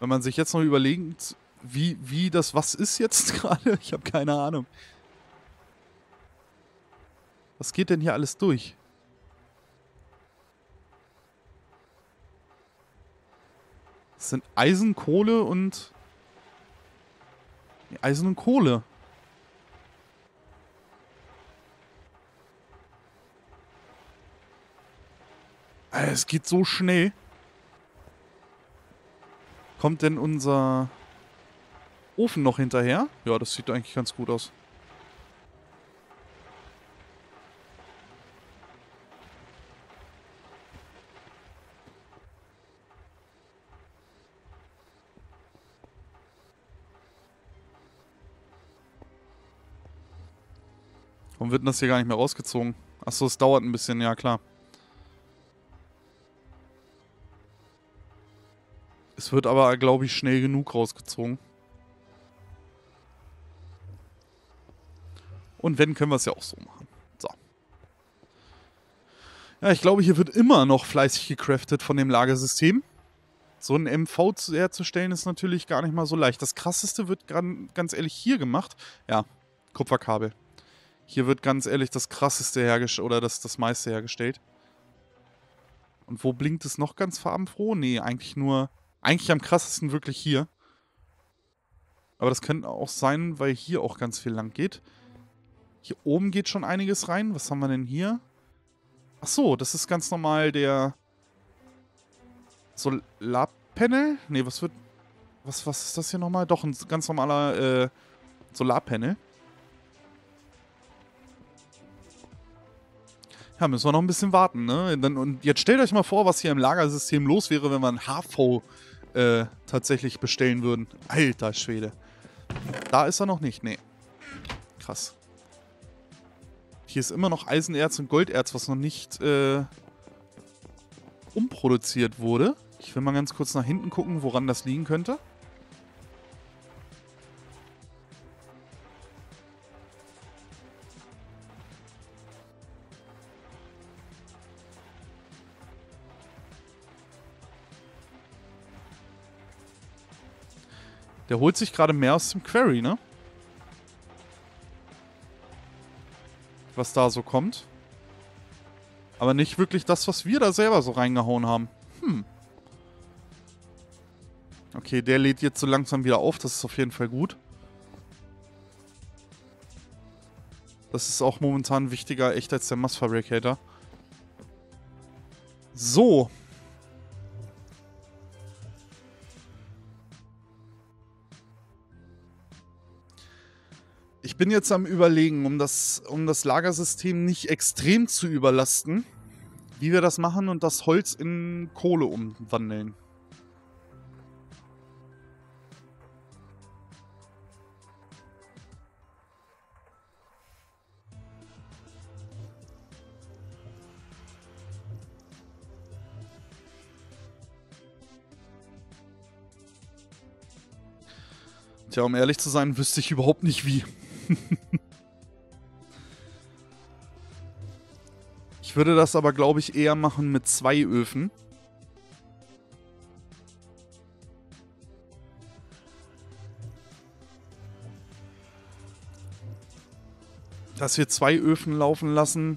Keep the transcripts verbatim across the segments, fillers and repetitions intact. Wenn man sich jetzt noch überlegt, wie, wie das was ist jetzt gerade, ich habe keine Ahnung. Was geht denn hier alles durch? Das sind Eisen, Kohle und... Eisen und Kohle. Es geht so schnell. Kommt denn unser Ofen noch hinterher? Ja, das sieht eigentlich ganz gut aus. Warum wird denn das hier gar nicht mehr rausgezogen? Achso, es dauert ein bisschen, ja klar. Es wird aber, glaube ich, schnell genug rausgezogen. Und wenn, können wir es ja auch so machen. So. Ja, ich glaube, hier wird immer noch fleißig gecraftet von dem Lagersystem. So ein M V herzustellen ist natürlich gar nicht mal so leicht. Das krasseste wird ganz ehrlich hier gemacht. Ja, Kupferkabel. Hier wird ganz ehrlich das krasseste hergestellt oder das, das meiste hergestellt. Und wo blinkt es noch ganz farbenfroh? Nee, eigentlich nur... Eigentlich am krassesten wirklich hier. Aber das könnte auch sein, weil hier auch ganz viel lang geht. Hier oben geht schon einiges rein. Was haben wir denn hier? Ach so, das ist ganz normal der Solarpanel. Ne, was wird... Was, was ist das hier nochmal? Doch, ein ganz normaler äh, Solarpanel. Ja, müssen wir noch ein bisschen warten, ne? Und jetzt stellt euch mal vor, was hier im Lagersystem los wäre, wenn wir ein H V äh, tatsächlich bestellen würden. Alter Schwede. Da ist er noch nicht, nee. Krass. Hier ist immer noch Eisenerz und Golderz, was noch nicht äh, umproduziert wurde. Ich will mal ganz kurz nach hinten gucken, woran das liegen könnte. Der holt sich gerade mehr aus dem Query, ne? Was da so kommt. Aber nicht wirklich das, was wir da selber so reingehauen haben. Hm. Okay, der lädt jetzt so langsam wieder auf. Das ist auf jeden Fall gut. Das ist auch momentan wichtiger, echt, als der Mass Fabrikator. So. Ich bin jetzt am Überlegen, um das, um das Lagersystem nicht extrem zu überlasten, wie wir das machen und das Holz in Kohle umwandeln. Tja, um ehrlich zu sein, wüsste ich überhaupt nicht wie. Ich würde das aber, glaube ich, eher machen mit zwei Öfen. Dass wir zwei Öfen laufen lassen.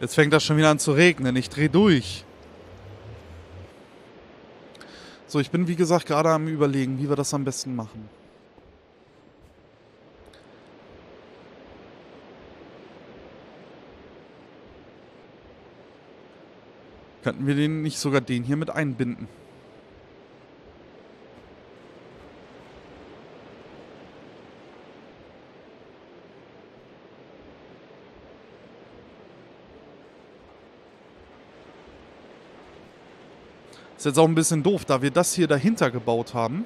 Jetzt fängt das schon wieder an zu regnen. Ich drehe durch. So, ich bin wie gesagt gerade am Überlegen, wie wir das am besten machen. Könnten wir den nicht sogar den hier mit einbinden? Ist jetzt auch ein bisschen doof, da wir das hier dahinter gebaut haben.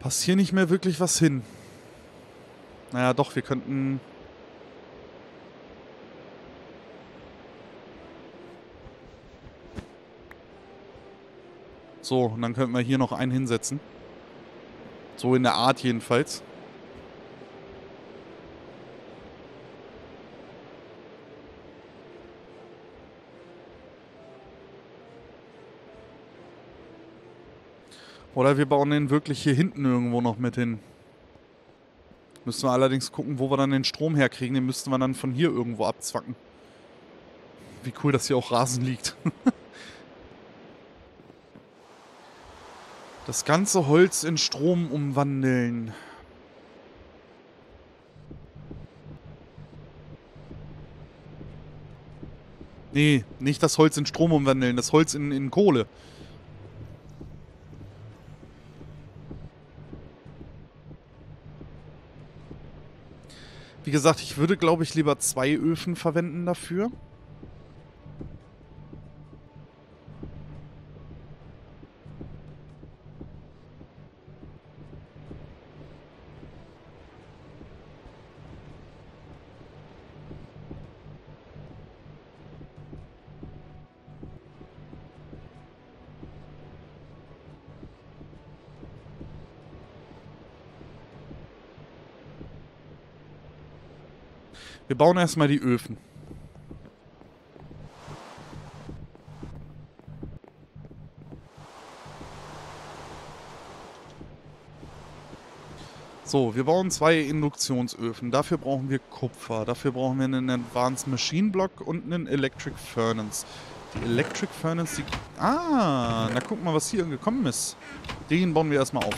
Passt hier nicht mehr wirklich was hin. Naja, doch, wir könnten... So, und dann könnten wir hier noch einen hinsetzen. So in der Art jedenfalls. Oder wir bauen den wirklich hier hinten irgendwo noch mit hin. Müssen wir allerdings gucken, wo wir dann den Strom herkriegen. Den müssten wir dann von hier irgendwo abzwacken. Wie cool, dass hier auch Rasen liegt. Das ganze Holz in Strom umwandeln. Nee, nicht das Holz in Strom umwandeln, das Holz in, in Kohle. Wie gesagt, ich würde, glaube ich, lieber zwei Öfen verwenden dafür. Wir bauen erstmal die Öfen. So, wir bauen zwei Induktionsöfen. Dafür brauchen wir Kupfer. Dafür brauchen wir einen Advanced Machine Block und einen Electric Furnace. Die Electric Furnace, die... Ah, na guck mal, was hier gekommen ist. Den bauen wir erstmal auf.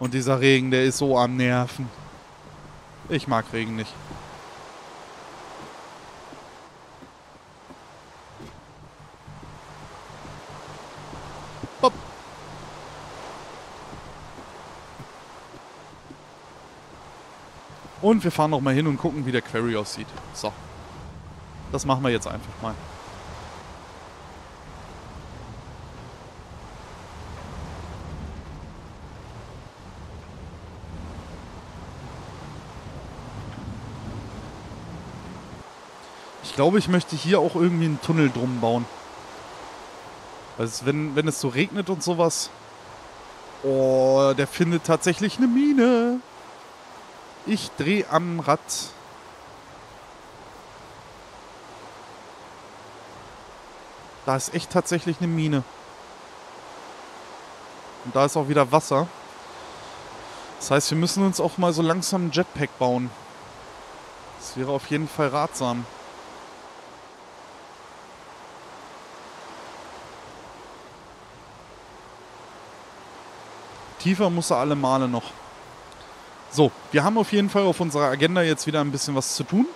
Und dieser Regen, der ist so am Nerven. Ich mag Regen nicht. Und wir fahren nochmal hin und gucken, wie der Query aussieht. So. Das machen wir jetzt einfach mal. Ich glaube, ich möchte hier auch irgendwie einen Tunnel drum bauen. Also wenn, wenn es so regnet und sowas... Oh, der findet tatsächlich eine Mine. Ich drehe am Rad. Da ist echt tatsächlich eine Mine. Und da ist auch wieder Wasser. Das heißt, wir müssen uns auch mal so langsam einen Jetpack bauen. Das wäre auf jeden Fall ratsam. Tiefer muss er alle Male noch. So, wir haben auf jeden Fall auf unserer Agenda jetzt wieder ein bisschen was zu tun.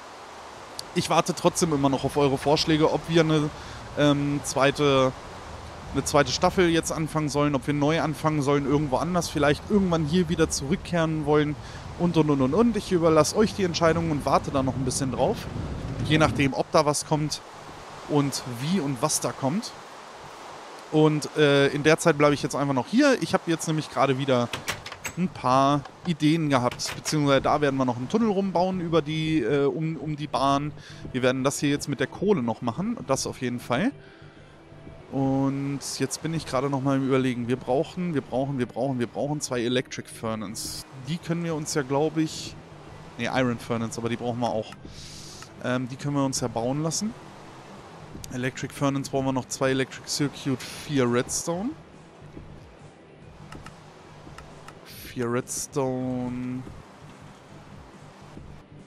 Ich warte trotzdem immer noch auf eure Vorschläge, ob wir eine, ähm, zweite, eine zweite Staffel jetzt anfangen sollen, ob wir neu anfangen sollen, irgendwo anders vielleicht irgendwann hier wieder zurückkehren wollen und, und, und, und, und. Ich überlasse euch die Entscheidung und warte da noch ein bisschen drauf, je nachdem, ob da was kommt und wie und was da kommt. Und äh, in der Zeit bleibe ich jetzt einfach noch hier. Ich habe jetzt nämlich gerade wieder... ein paar Ideen gehabt, beziehungsweise da werden wir noch einen Tunnel rumbauen über die, äh, um, um die Bahn. Wir werden das hier jetzt mit der Kohle noch machen, das auf jeden Fall. Und jetzt bin ich gerade noch mal im Überlegen. Wir brauchen, wir brauchen, wir brauchen, wir brauchen zwei Electric Furnace. Die können wir uns ja, glaube ich, ne, Iron Furnace, aber die brauchen wir auch. Ähm, die können wir uns ja bauen lassen. Electric Furnace brauchen wir noch zwei Electric Circuit, vier Redstone. Vier Redstone,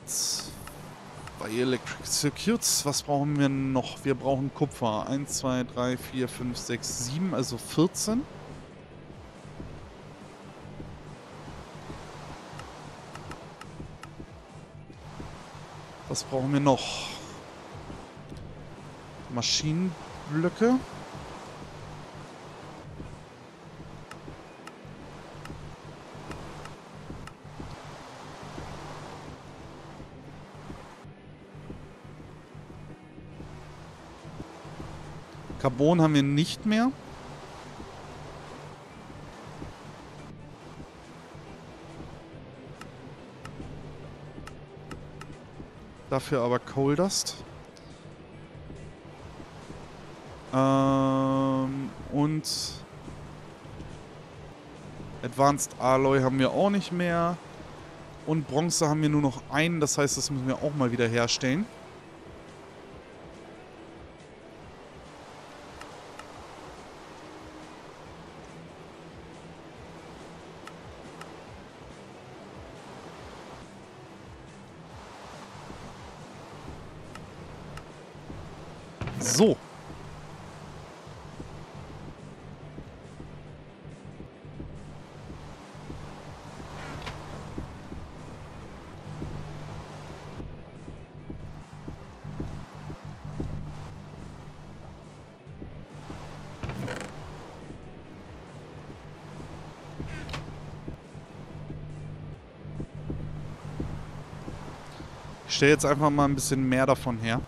zwei Electric Circuits, was brauchen wir noch? Wir brauchen Kupfer, eins, zwei, drei, vier, fünf, sechs, sieben, also vierzehn. Was brauchen wir noch? Maschinenblöcke. Carbon haben wir nicht mehr. Dafür aber Coal Dust. Ähm, und Advanced Alloy haben wir auch nicht mehr. Und Bronze haben wir nur noch einen. Das heißt, das müssen wir auch mal wieder herstellen. So. Ich stelle jetzt einfach mal ein bisschen mehr davon her.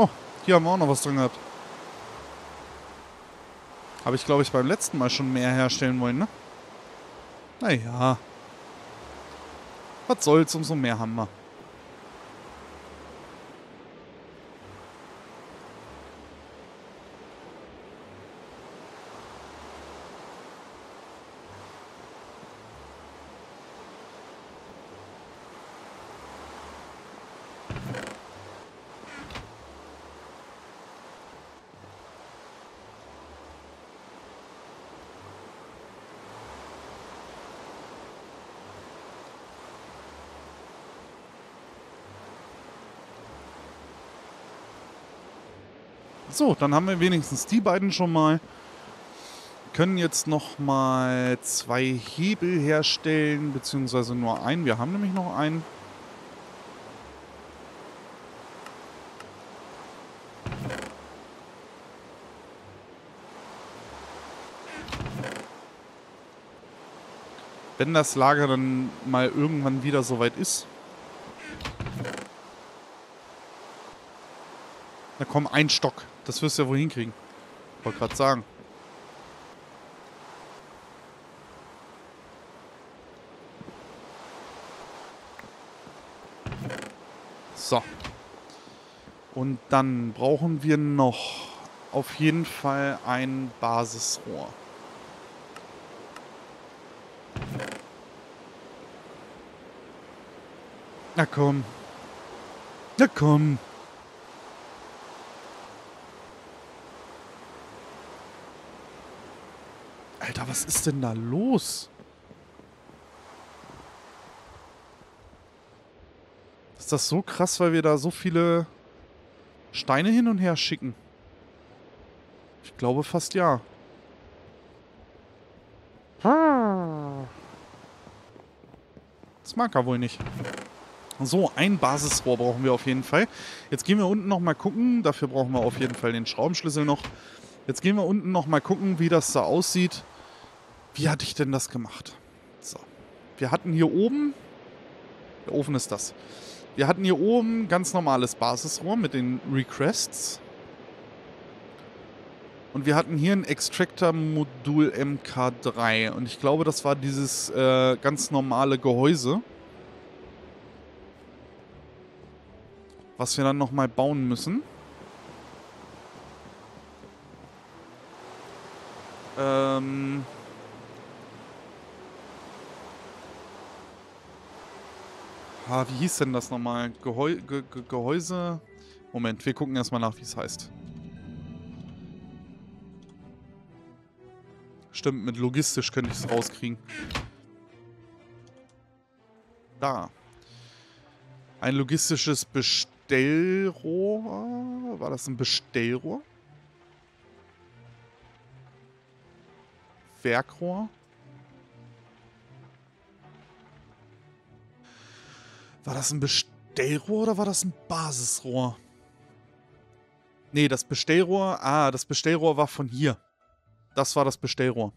Oh, hier haben wir auch noch was drin gehabt. Habe ich, glaube ich, beim letzten Mal schon mehr herstellen wollen, ne? Naja. Was soll's, umso mehr haben wir. So, dann haben wir wenigstens die beiden schon mal. Können jetzt noch mal zwei Hebel herstellen, beziehungsweise nur einen. Wir haben nämlich noch einen. Wenn das Lager dann mal irgendwann wieder soweit ist. Na komm, ein Stock. Das wirst du ja wohl hinkriegen. Wollte gerade sagen. So. Und dann brauchen wir noch auf jeden Fall ein Basisrohr. Na komm. Na komm. Alter, was ist denn da los? Ist das so krass, weil wir da so viele Steine hin und her schicken? Ich glaube fast ja. Das mag er wohl nicht. So, ein Basisrohr brauchen wir auf jeden Fall. Jetzt gehen wir unten nochmal gucken. Dafür brauchen wir auf jeden Fall den Schraubenschlüssel noch. Jetzt gehen wir unten nochmal gucken, wie das da aussieht. Wie hatte ich denn das gemacht? So. Wir hatten hier oben, der Ofen ist das. Wir hatten hier oben ganz normales Basisrohr mit den Requests. Und wir hatten hier ein Extractor-Modul M K drei. Und ich glaube, das war dieses äh, ganz normale Gehäuse. Was wir dann nochmal bauen müssen. Ähm... Ah, wie hieß denn das nochmal? Gehäu Ge Ge Gehäuse? Moment, wir gucken erstmal nach, wie es heißt. Stimmt, mit logistisch könnte ich es rauskriegen. Da. Ein logistisches Bestellrohr. War das ein Bestellrohr? Werkrohr. War das ein Bestellrohr oder war das ein Basisrohr? Nee, das Bestellrohr... Ah, das Bestellrohr war von hier. Das war das Bestellrohr.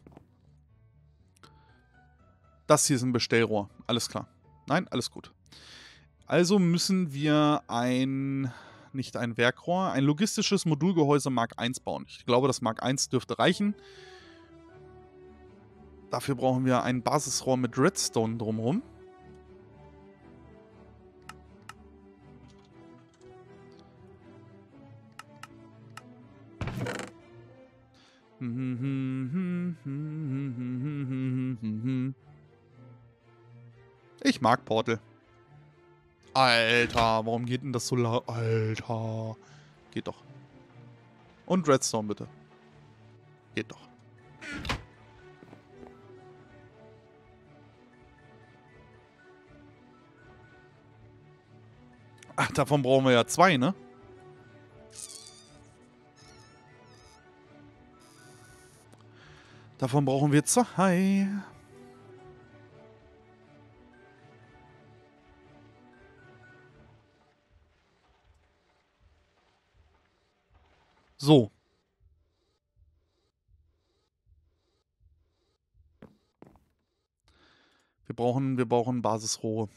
Das hier ist ein Bestellrohr. Alles klar. Nein, alles gut. Also müssen wir ein... Nicht ein Werkrohr. Ein logistisches Modulgehäuse Mark eins bauen. Ich glaube, das Mark eins dürfte reichen. Dafür brauchen wir ein Basisrohr mit Redstone drumherum. Ich mag Portal. Alter, warum geht denn das so laut? Alter. Geht doch. Und Redstone bitte. Geht doch. Ach, davon brauchen wir ja zwei, ne? Davon brauchen wir zwei. So. Wir brauchen, wir brauchen Basisrohre.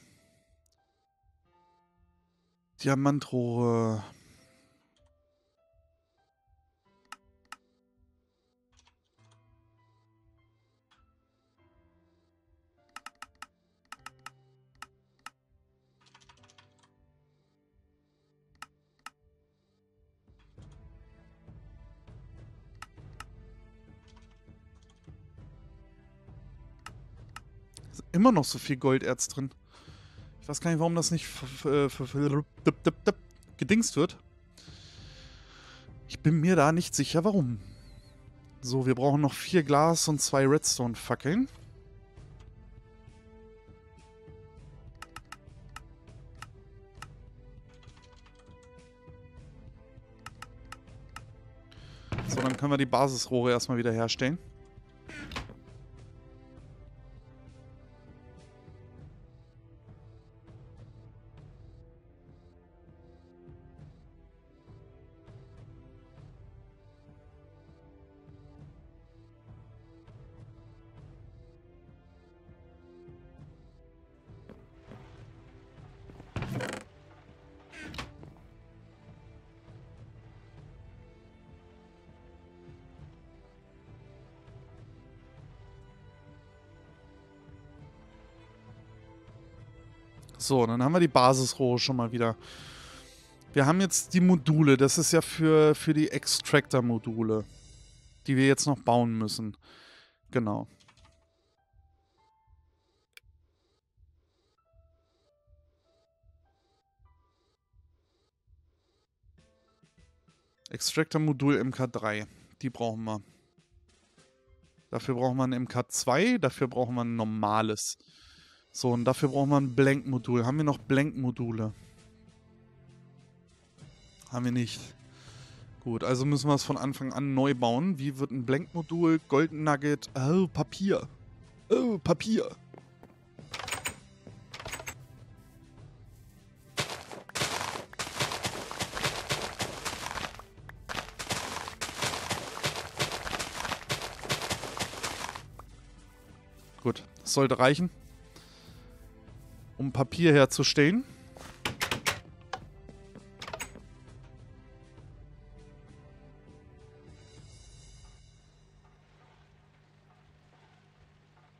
Diamantrohre. Immer noch so viel Golderz drin. Ich weiß gar nicht, warum das nicht gedingst wird. Ich bin mir da nicht sicher, warum. So, wir brauchen noch vier Glas und zwei Redstone-Fackeln. So, dann können wir die Basisrohre erstmal wieder herstellen. So, dann haben wir die Basisrohre schon mal wieder. Wir haben jetzt die Module. Das ist ja für, für die Extractor-Module, die wir jetzt noch bauen müssen. Genau. Extractor-Modul M K drei. Die brauchen wir. Dafür brauchen wir ein M K zwei. Dafür brauchen wir ein normales. So, und dafür brauchen wir ein Blank-Modul. Haben wir noch Blank-Module? Haben wir nicht. Gut, also müssen wir es von Anfang an neu bauen. Wie wird ein Blank-Modul? Golden Nugget. Oh, Papier. Oh, Papier. Gut, das sollte reichen. Um Papier herzustellen.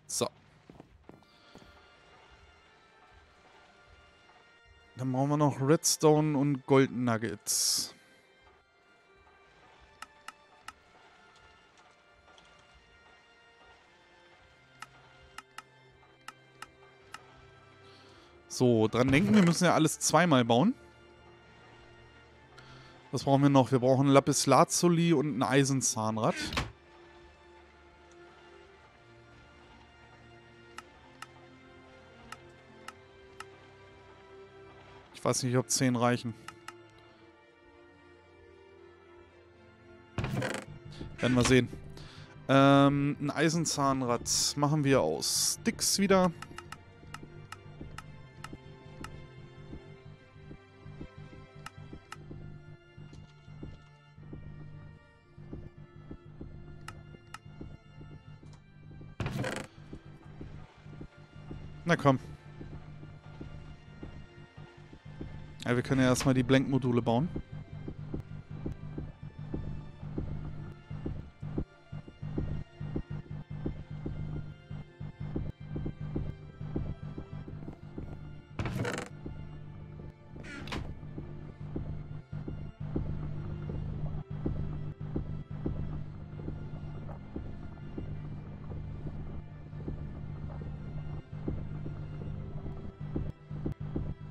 So. Dann brauchen wir noch Redstone und Golden Nuggets. So, dran denken, wir müssen ja alles zweimal bauen. Was brauchen wir noch? Wir brauchen Lapislazuli und ein Eisenzahnrad. Ich weiß nicht, ob zehn reichen. Werden wir sehen. Ähm, ein Eisenzahnrad machen wir aus Sticks wieder. Na komm. Ja, wir können ja erstmal die Blank-Module bauen.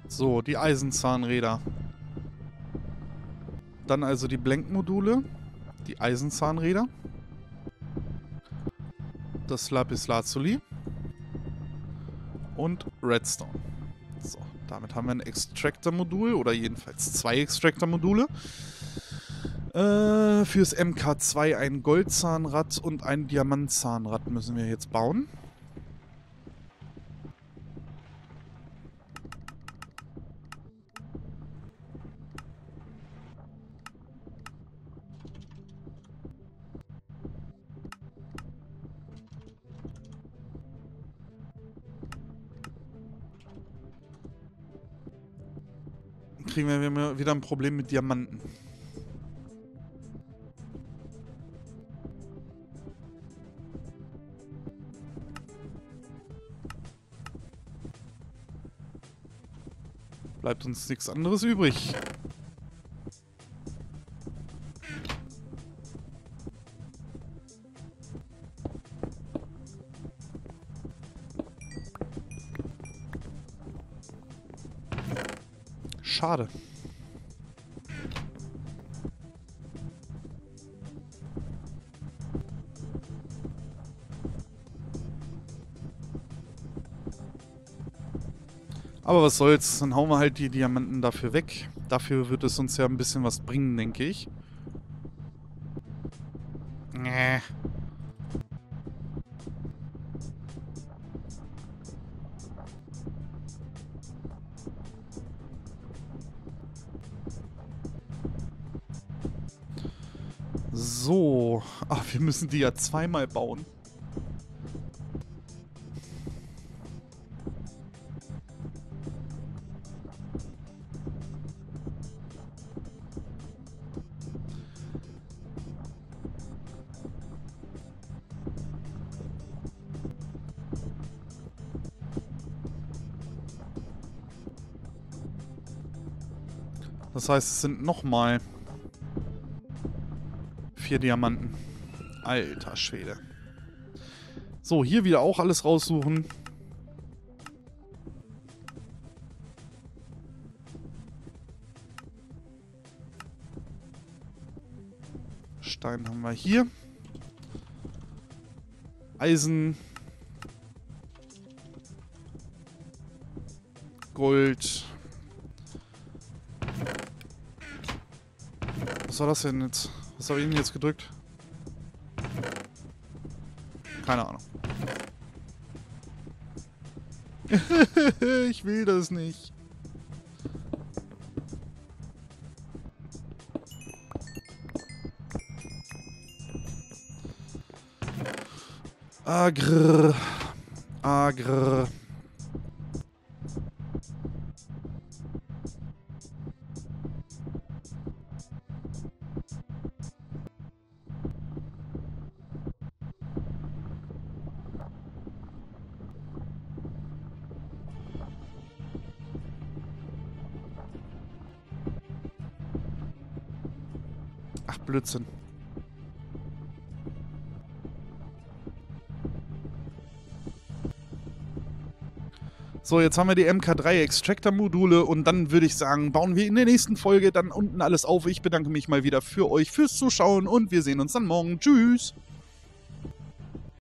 So, die Eisenzahnräder. Dann also die Blank-Module, die Eisenzahnräder, das Lapislazuli und Redstone. So, damit haben wir ein Extractor-Modul oder jedenfalls zwei Extractor-Module. Äh, fürs M K zwei ein Goldzahnrad und ein Diamantzahnrad müssen wir jetzt bauen. Kriegen wir wieder ein Problem mit Diamanten. Bleibt uns nichts anderes übrig. Schade. Aber was soll's, dann hauen wir halt die Diamanten dafür weg. Dafür wird es uns ja ein bisschen was bringen, denke ich. Nee. So, ach, wir müssen die ja zweimal bauen. Das heißt, es sind nochmal vier Diamanten. Alter Schwede. So, hier wieder auch alles raussuchen. Stein haben wir hier. Eisen. Gold. Was war das denn jetzt? Was habe ich denn jetzt gedrückt? Keine Ahnung. Ich will das nicht. Agr. Agr. Ach, Blödsinn. So, jetzt haben wir die M K drei Extractor-Module und dann würde ich sagen, bauen wir in der nächsten Folge dann unten alles auf. Ich bedanke mich mal wieder für euch, fürs Zuschauen und wir sehen uns dann morgen. Tschüss!